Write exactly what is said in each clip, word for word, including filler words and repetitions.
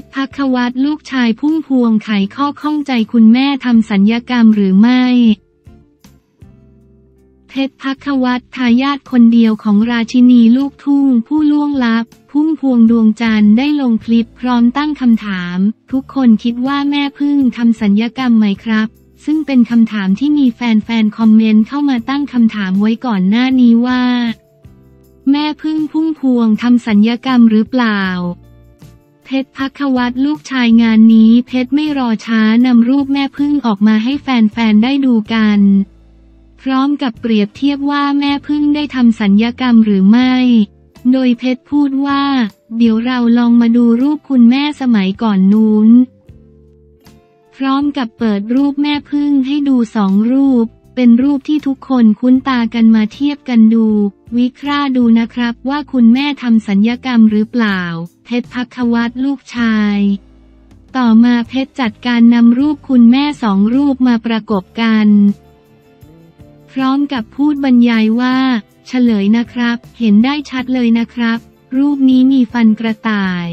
ชร ภควัตรลูกชายพุ่มพวงไขข้อข้องใจคุณแม่ทำสัญญกรรมหรือไม่เพชร ภควัตรทายาทคนเดียวของราชินีลูกทุ่งผู้ล่วงลับพุ่มพวงดวงจันทร์ได้ลงคลิปพร้อมตั้งคำถามทุกคนคิดว่าแม่พึ่งทำสัญญกรรมไหมครับซึ่งเป็นคำถามที่มีแฟนๆคอมเมนต์เข้ามาตั้งคำถามไว้ก่อนหน้านี้ว่าแม่พึ่งพุ่มพวงทำสัญญกรรมหรือเปล่าเพชร ภควัตรลูกชายงานนี้เพชรไม่รอช้านำรูปแม่พึ่งออกมาให้แฟนๆได้ดูกันพร้อมกับเปรียบเทียบว่าแม่พึ่งได้ทำสัญญกรรมหรือไม่โดยเพชรพูดว่าเดี๋ยวเราลองมาดูรูปคุณแม่สมัยก่อนนู้นพร้อมกับเปิดรูปแม่พึ่งให้ดูสองรูปเป็นรูปที่ทุกคนคุ้นตากันมาเทียบกันดูวิเคราะห์ดูนะครับว่าคุณแม่ทำสัญญกรรมหรือเปล่าเพชร ภควัตรลูกชายต่อมาเพชรจัดการนำรูปคุณแม่สองรูปมาประกบกันพร้อมกับพูดบรรยายว่าเฉลยนะครับเห็นได้ชัดเลยนะครับรูปนี้มีฟันกระต่าย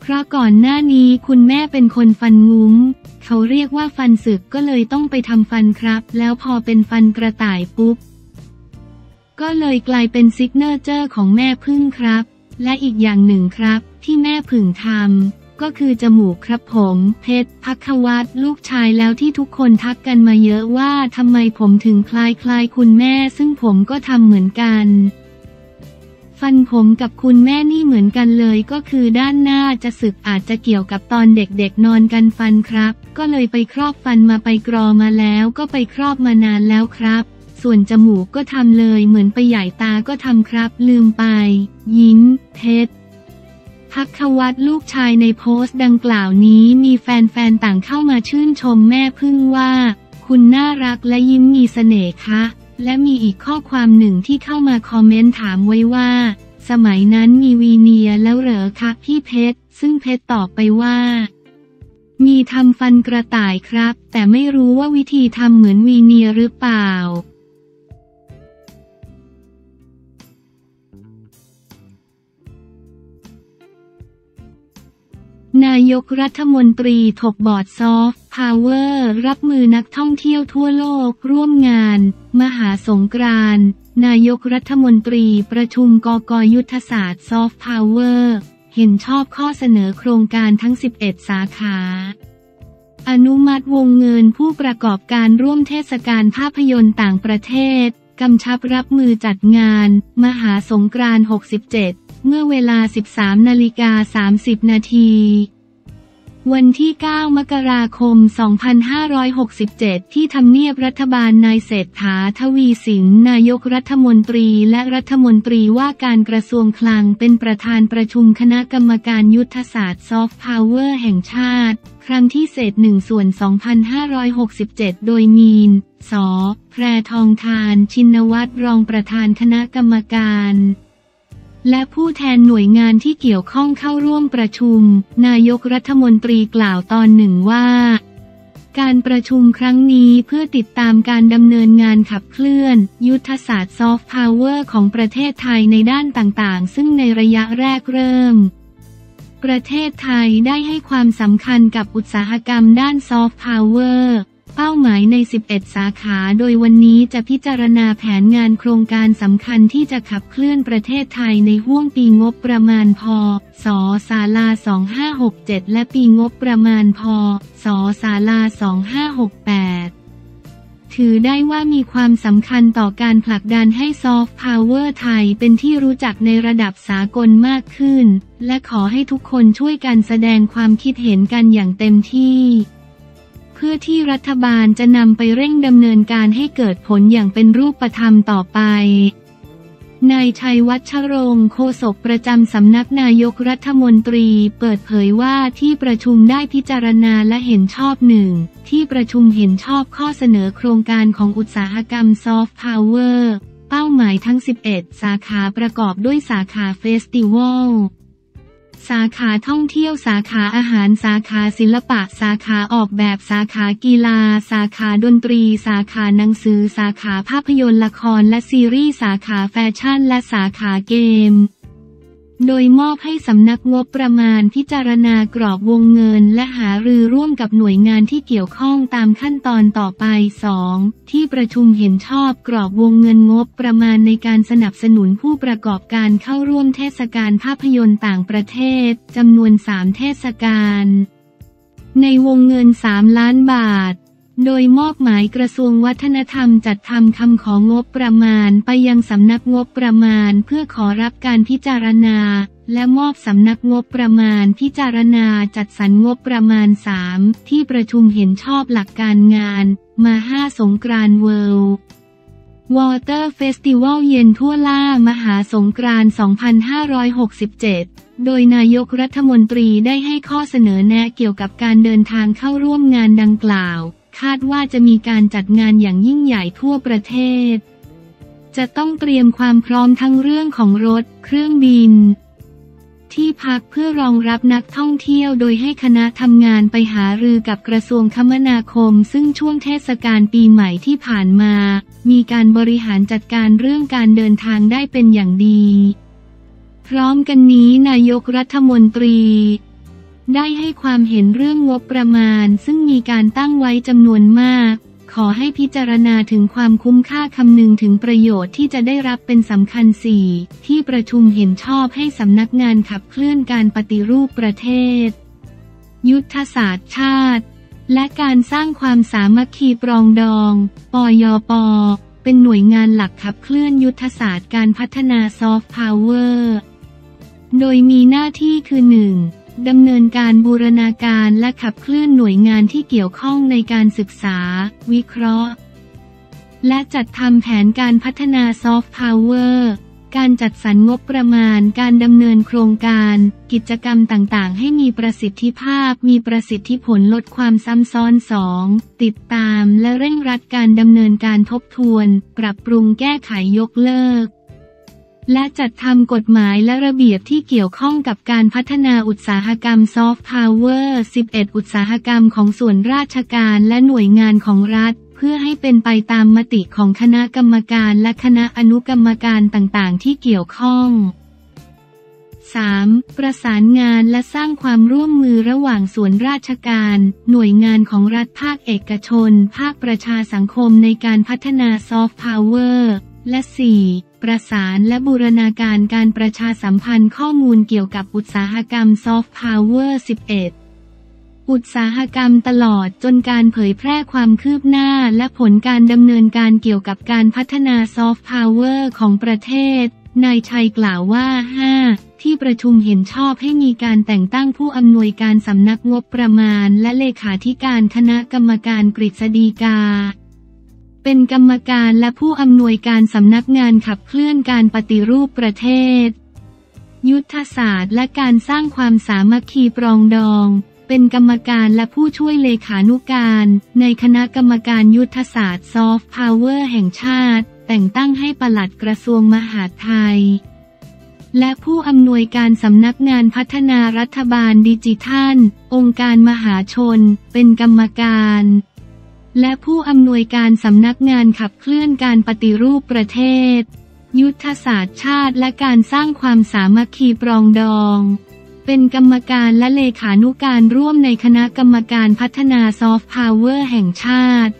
เพราะก่อนหน้านี้คุณแม่เป็นคนฟันงุ้มเขาเรียกว่าฟันสึกก็เลยต้องไปทำฟันครับแล้วพอเป็นฟันกระต่ายปุ๊บก็เลยกลายเป็นซิกเนเจอร์ของแม่พึ่งครับและอีกอย่างหนึ่งครับที่แม่พึ่งทำก็คือจมูกครับผมเพชร ภควัตรลูกชายแล้วที่ทุกคนทักกันมาเยอะว่าทำไมผมถึงคล้ายคล้ายคุณแม่ซึ่งผมก็ทำเหมือนกันฟันผมกับคุณแม่นี่เหมือนกันเลยก็คือด้านหน้าจะสึกอาจจะเกี่ยวกับตอนเด็กๆนอนกันฟันครับก็เลยไปครอบฟันมาไปกรอมาแล้วก็ไปครอบมานานแล้วครับส่วนจมูกก็ทำเลยเหมือนไปใหญ่ตาก็ทำครับลืมไปยิ้มเพชร ภควัตรลูกชายในโพสต์ดังกล่าวนี้มีแฟนๆต่างเข้ามาชื่นชมแม่พึ่งว่าคุณน่ารักและยิ้มมีเสน่ห์ค่ะและมีอีกข้อความหนึ่งที่เข้ามาคอมเมนต์ถามไว้ว่าสมัยนั้นมีวีเนียแล้วเหรอคะพี่เพชรซึ่งเพชรตอบไปว่ามีทำฟันกระต่ายครับแต่ไม่รู้ว่าวิธีทำเหมือนวีเนียหรือเปล่านายกรัฐมนตรีถกบอร์ดซอฟต์พาวเวอร์รับมือนักท่องเที่ยวทั่วโลกร่วมงานมหาสงกรานต์นายกรัฐมนตรีประชุมกก.ยุทธศาสตร์ซอฟต์พาวเวอร์เห็นชอบข้อเสนอโครงการทั้งสิบเอ็ดสาขาอนุมัติวงเงินผู้ประกอบการร่วมเทศกาลภาพยนตร์ต่างประเทศกำชับรับมือจัดงานมหาสงกรานต์หกสิบเจ็ดเมื่อเวลา สิบสามนาฬิกาสามสิบนาที วันที่ เก้ามกราคมสองพันห้าร้อยหกสิบเจ็ด ที่ทำเนียบรัฐบาลนายเศรษฐา ทวีสินนายกรัฐมนตรีและรัฐมนตรีว่าการกระทรวงคลังเป็นประธานประชุมคณะกรรมการยุทธศาสตร์ซอฟต์พาวเวอร์แห่งชาติครั้งที่เศษหนึ่งส่วนสองพันห้าร้อยหกสิบเจ็ดโดยมีนสแพรทองธารชินวัตรรองประธานคณะกรรมการและผู้แทนหน่วยงานที่เกี่ยวข้องเข้าร่วมประชุมนายกรัฐมนตรีกล่าวตอนหนึ่งว่าการประชุมครั้งนี้เพื่อติดตามการดำเนินงานขับเคลื่อนยุทธศาสตร์ซอฟต์พาวเวอร์ของประเทศไทยในด้านต่างๆซึ่งในระยะแรกเริ่มประเทศไทยได้ให้ความสำคัญกับอุตสาหกรรมด้านซอฟต์พาวเวอร์เป้าหมายในสิบเอ็ดสาขาโดยวันนี้จะพิจารณาแผนงานโครงการสำคัญที่จะขับเคลื่อนประเทศไทยในห้วงปีงบประมาณพ.ศ.ศ.สองพันห้าร้อยหกสิบเจ็ดและปีงบประมาณพ.ศ.ศ.สองพันห้าร้อยหกสิบแปดถือได้ว่ามีความสำคัญต่อการผลักดันให้ซอฟต์พาวเวอร์ไทยเป็นที่รู้จักในระดับสากลมากขึ้นและขอให้ทุกคนช่วยกันแสดงความคิดเห็นกันอย่างเต็มที่เพื่อที่รัฐบาลจะนำไปเร่งดำเนินการให้เกิดผลอย่างเป็นรูปธรรมต่อไปนายชัยวัชรงค์โฆษกประจำสำนักนายกรัฐมนตรีเปิดเผยว่าที่ประชุมได้พิจารณาและเห็นชอบหนึ่งที่ประชุมเห็นชอบข้อเสนอโครงการของอุตสาหกรรมซอฟต์พาวเวอร์เป้าหมายทั้งสิบเอ็ดสาขาประกอบด้วยสาขาเฟสติวัลสาขาท่องเที่ยวสาขาอาหารสาขาศิลปะสาขาออกแบบสาขากีฬาสาขาดนตรีสาขาหนังสือสาขาภาพยนตร์ละครและซีรีส์สาขาแฟชั่นและสาขาเกม โดยมอบให้สำนักงบประมาณพิจารณากรอบวงเงินและหารือร่วมกับหน่วยงานที่เกี่ยวข้องตามขั้นตอนต่อไป สอง ที่ประชุมเห็นชอบกรอบวงเงินงบประมาณในการสนับสนุนผู้ประกอบการเข้าร่วมเทศกาลภาพยนตร์ต่างประเทศจำนวน สาม เทศกาลในวงเงิน สาม ล้านบาทโดยมอบหมายกระทรวงวัฒนธรรมจัดทำคำของงบประมาณไปยังสำนักงบประมาณเพื่อขอรับการพิจารณาและมอบสำนักงบประมาณพิจารณาจัดสรรงบประมาณ สาม ที่ประชุมเห็นชอบหลักการงานมาห้าสงกรานต์เวิลด์วอเตอร์เฟสติวัลเย็นทั่วล่ามหาสงกรานต์ สองพันห้าร้อยหกสิบเจ็ด โดยนายกรัฐมนตรีได้ให้ข้อเสนอแนะเกี่ยวกับการเดินทางเข้าร่วมงานดังกล่าวคาดว่าจะมีการจัดงานอย่างยิ่งใหญ่ทั่วประเทศจะต้องเตรียมความพร้อมทั้งเรื่องของรถเครื่องบินที่พักเพื่อรองรับนักท่องเที่ยวโดยให้คณะทำงานไปหารือกับกระทรวงคมนาคมซึ่งช่วงเทศกาลปีใหม่ที่ผ่านมามีการบริหารจัดการเรื่องการเดินทางได้เป็นอย่างดีพร้อมกันนี้นายกรัฐมนตรีได้ให้ความเห็นเรื่องงบประมาณซึ่งมีการตั้งไว้จำนวนมากขอให้พิจารณาถึงความคุ้มค่าคำนึงถึงประโยชน์ที่จะได้รับเป็นสำคัญ สี่ ที่ประชุมเห็นชอบให้สำนักงานขับเคลื่อนการปฏิรูปประเทศยุทธศาสตร์ชาติและการสร้างความสามัคคีปรองดองปยป.เป็นหน่วยงานหลักขับเคลื่อนยุทธศาสตร์การพัฒนาซอฟต์พาวเวอร์โดยมีหน้าที่คือ หนึ่งดำเนินการบูรณาการและขับเคลื่อนหน่วยงานที่เกี่ยวข้องในการศึกษาวิเคราะห์และจัดทำแผนการพัฒนาซอฟต์พาวเวอร์การจัดสรรงบประมาณการดำเนินโครงการกิจกรรมต่างๆให้มีประสิทธิภาพมีประสิทธิผลลดความซ้ำซ้อน สอง ติดตามและเร่งรัดการดำเนินการทบทวนปรับปรุงแก้ไขยกเลิกและจัดทำกฎหมายและระเบียบที่เกี่ยวข้องกับการพัฒนาอุตสาหกรรมซอฟต์พาวเวอร์ สิบเอ็ด อุตสาหกรรมของส่วนราชการและหน่วยงานของรัฐเพื่อให้เป็นไปตามมติของคณะกรรมการและคณะอนุกรรมการต่างๆที่เกี่ยวข้อง สาม ประสานงานและสร้างความร่วมมือระหว่างส่วนราชการหน่วยงานของรัฐภาคเอกชนภาคประชาสังคมในการพัฒนาซอฟต์พาวเวอร์และ สี่ประสานและบูรณาการการประชาสัมพันธ์ข้อมูลเกี่ยวกับอุตสาหกรรมซอฟต์พาวเวอร์ สิบเอ็ด อุตสาหกรรมตลอดจนการเผยแพร่ความคืบหน้าและผลการดำเนินการเกี่ยวกับการพัฒนาซอฟต์พาวเวอร์ของประเทศนายชัยกล่าวว่า ห้า ที่ประชุมเห็นชอบให้มีการแต่งตั้งผู้อำนวยการสำนักงบประมาณและเลขาธิการคณะกรรมการกฤษฎีกาเป็นกรรมการและผู้อำนวยการสำนักงานขับเคลื่อนการปฏิรูปประเทศยุทธศาสตร์และการสร้างความสามัคคีปรองดองเป็นกรรมการและผู้ช่วยเลขานุการในคณะกรรมการยุทธศาสตร์ซอฟต์พาวเวอร์แห่งชาติแต่งตั้งให้ปลัดกระทรวงมหาดไทยและผู้อำนวยการสำนักงานพัฒนารัฐบาลดิจิทัลองค์การมหาชนเป็นกรรมการและผู้อำนวยการสำนักงานขับเคลื่อนการปฏิรูปประเทศยุทธศาสตร์ชาติและการสร้างความสามัคคีปรองดองเป็นกรรมการและเลขานุการร่วมในคณะกรรมการพัฒนาซอฟต์พาวเวอร์แห่งชาติ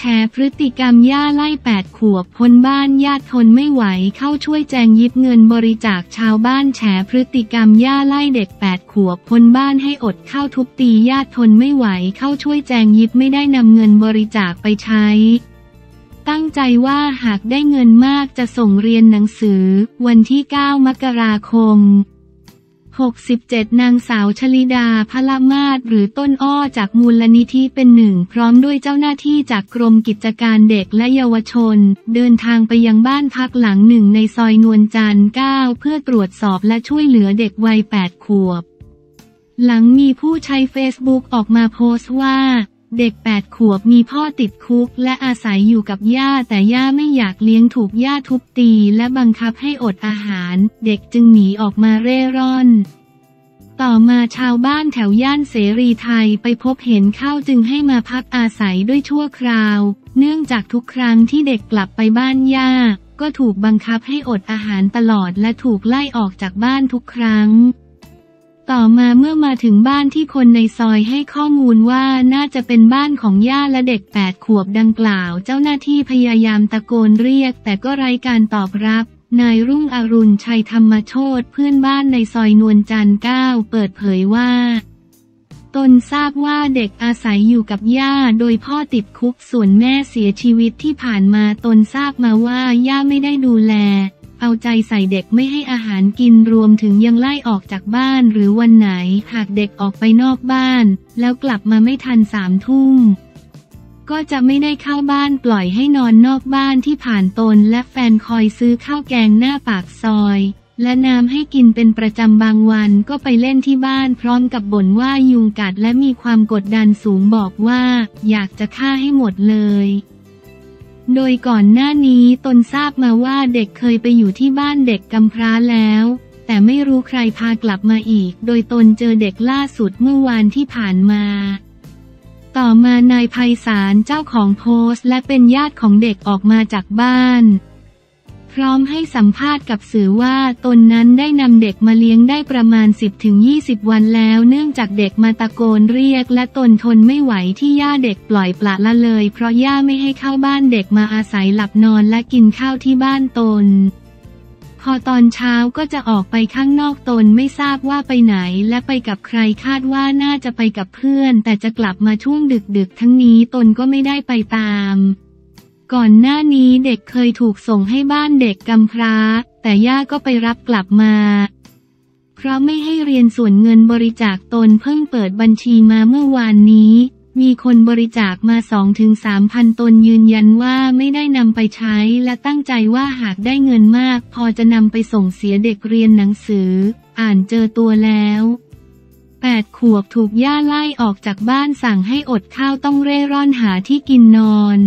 แชร์พฤติกรรมย่าไล่แปดขวบพ้นบ้านญาติทนไม่ไหวเข้าช่วยแจงยิบเงินบริจาคชาวบ้านแชร์พฤติกรรมย่าไล่เด็กแปดขวบพ้นบ้านให้อดข้าวทุบตีญาติทนไม่ไหวเข้าช่วยแจงยิบไม่ได้นำเงินบริจาคไปใช้ตั้งใจว่าหากได้เงินมากจะส่งเรียนหนังสือวันที่เก้า มกราคม หกสิบเจ็ดนางสาวชลิดาพลมาศหรือต้นอ้อจากมูลนิธิเป็นหนึ่งพร้อมด้วยเจ้าหน้าที่จากกรมกิจการเด็กและเยาวชนเดินทางไปยังบ้านพักหลังหนึ่งในซอยนวลจันทร์ เก้าเพื่อตรวจสอบและช่วยเหลือเด็กวัยแปดขวบหลังมีผู้ใช้เฟซบุ๊กออกมาโพสต์ว่าเด็กแปดขวบมีพ่อติดคุกและอาศัยอยู่กับย่าแต่ย่าไม่อยากเลี้ยงถูกย่าทุบตีและบังคับให้อดอาหารเด็กจึงหนีออกมาเร่ร่อน ต่อมาชาวบ้านแถวย่านเสรีไทยไปพบเห็นเข้าจึงให้มาพักอาศัยด้วยชั่วคราวเนื่องจากทุกครั้งที่เด็กกลับไปบ้านย่าก็ถูกบังคับให้อดอาหารตลอดและถูกไล่ออกจากบ้านทุกครั้งต่อมาเมื่อมาถึงบ้านที่คนในซอยให้ข้อมูลว่าน่าจะเป็นบ้านของย่าและเด็กแปดขวบดังกล่าวเจ้าหน้าที่พยายามตะโกนเรียกแต่ก็ไร้การตอบรับนายรุ่งอรุณชัยธรรมโชติเพื่อนบ้านในซอยนวลจันทร์เก้าเปิดเผยว่าตนทราบว่าเด็กอาศัยอยู่กับย่าโดยพ่อติดคุกส่วนแม่เสียชีวิตที่ผ่านมาตนทราบมาว่าย่าไม่ได้ดูแลเอาใจใส่เด็กไม่ให้อาหารกินรวมถึงยังไล่ออกจากบ้านหรือวันไหนหากเด็กออกไปนอกบ้านแล้วกลับมาไม่ทันสามทุ่มก็จะไม่ได้เข้าบ้านปล่อยให้นอนนอกบ้านที่ผ่านตนและแฟนคอยซื้อข้าวแกงหน้าปากซอยและน้ำให้กินเป็นประจำบางวันก็ไปเล่นที่บ้านพร้อมกับบ่นว่ายุงกัดและมีความกดดันสูงบอกว่าอยากจะฆ่าให้หมดเลยโดยก่อนหน้านี้ตนทราบมาว่าเด็กเคยไปอยู่ที่บ้านเด็กกำพร้าแล้วแต่ไม่รู้ใครพากลับมาอีกโดยตนเจอเด็กล่าสุดเมื่อวานที่ผ่านมาต่อมานายไพศาลเจ้าของโพสต์และเป็นญาติของเด็กออกมาจากบ้านพร้อมให้สัมภาษณ์กับสื่อว่าตนนั้นได้นำเด็กมาเลี้ยงได้ประมาณ สิบถึงยี่สิบ วันแล้วเนื่องจากเด็กมาตะโกนเรียกและตนทนไม่ไหวที่ย่าเด็กปล่อยปละละเลยเพราะย่าไม่ให้เข้าบ้านเด็กมาอาศัยหลับนอนและกินข้าวที่บ้านตนพอตอนเช้าก็จะออกไปข้างนอกตนไม่ทราบว่าไปไหนและไปกับใครคาดว่าน่าจะไปกับเพื่อนแต่จะกลับมาช่วงดึกๆทั้งนี้ตนก็ไม่ได้ไปตามก่อนหน้านี้เด็กเคยถูกส่งให้บ้านเด็กกำพร้าแต่ย่าก็ไปรับกลับมาเพราะไม่ให้เรียนส่วนเงินบริจาคตนเพิ่งเปิดบัญชีมาเมื่อวานนี้มีคนบริจาคมา สองถึงสาม พันตนยืนยันว่าไม่ได้นำไปใช้และตั้งใจว่าหากได้เงินมากพอจะนำไปส่งเสียเด็กเรียนหนังสืออ่านเจอตัวแล้วแปดขวบถูกย่าไล่ออกจากบ้านสั่งให้อดข้าวต้องเร่ร่อนหาที่กินนอน